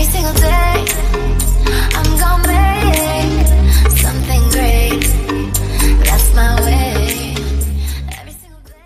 every single day. I'm gonna make something great. That's my way. Every single day.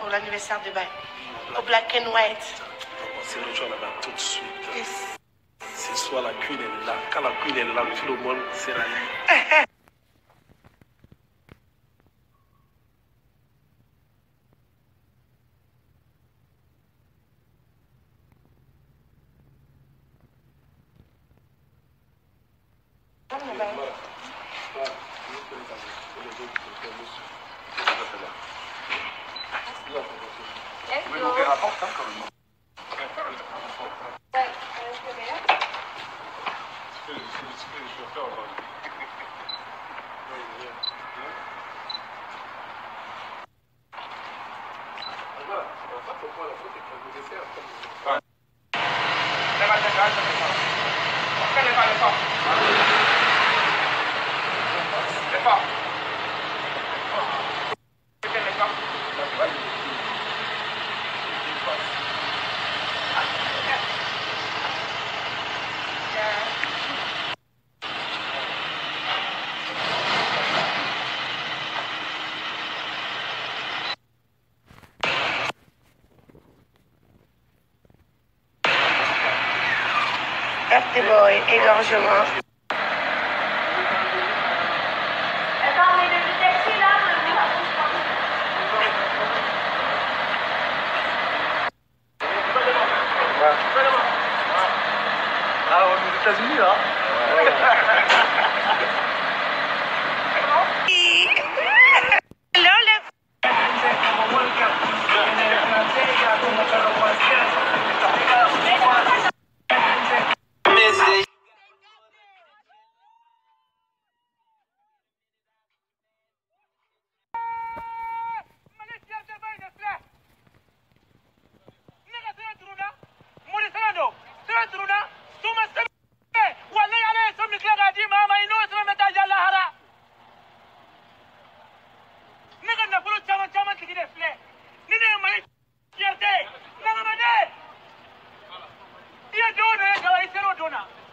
Pour l'anniversaire de bail au black and white. C'est l'autre chose là-bas tout de suite. Yes. C'est soit la cuine est là, quand la cuine est là, tout le monde sera là. Boy, égorgement. Attends, mais le taxi là, ah, on est aux États-Unis là. You're doing it, I said,